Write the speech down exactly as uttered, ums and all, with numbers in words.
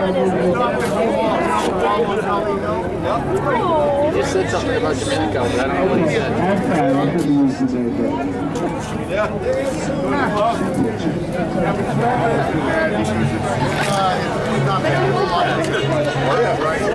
He just said something about Domenico, but I don't know what he said. Yeah.